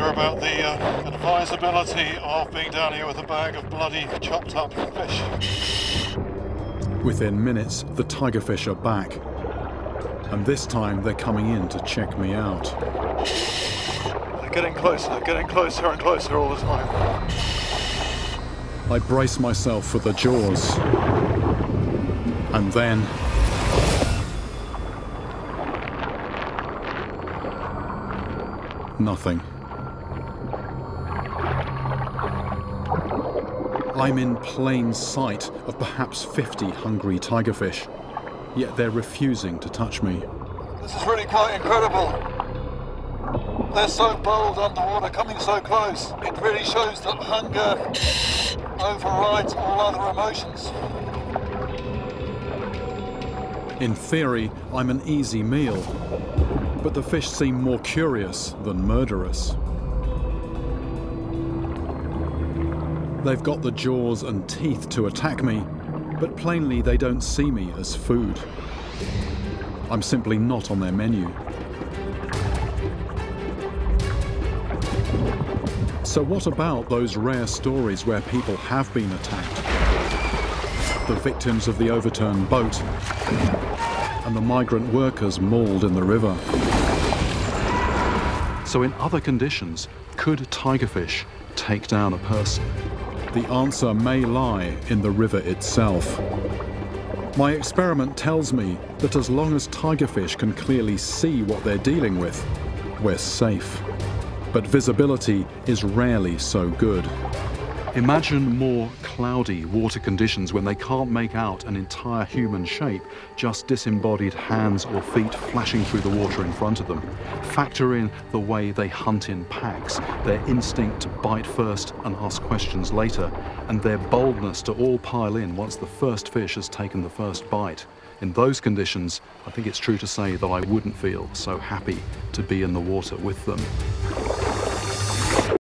wonder about the advisability of being down here with a bag of bloody chopped up fish. Within minutes, the tigerfish are back. And this time they're coming in to check me out. They're getting closer and closer all the time. I brace myself for the jaws. And then... nothing. I'm in plain sight of perhaps 50 hungry tigerfish, yet they're refusing to touch me. This is really quite incredible. They're so bold underwater, coming so close. It really shows that hunger overrides all other emotions. In theory, I'm an easy meal. But the fish seem more curious than murderous. They've got the jaws and teeth to attack me, but plainly they don't see me as food. I'm simply not on their menu. So what about those rare stories where people have been attacked? The victims of the overturned boat, and the migrant workers mauled in the river. So in other conditions, could tigerfish take down a person? The answer may lie in the river itself. My experiment tells me that as long as tigerfish can clearly see what they're dealing with, we're safe. But visibility is rarely so good. Imagine more cloudy water conditions when they can't make out an entire human shape, just disembodied hands or feet flashing through the water in front of them. Factor in the way they hunt in packs, their instinct to bite first and ask questions later, and their boldness to all pile in once the first fish has taken the first bite. In those conditions, I think it's true to say that I wouldn't feel so happy to be in the water with them.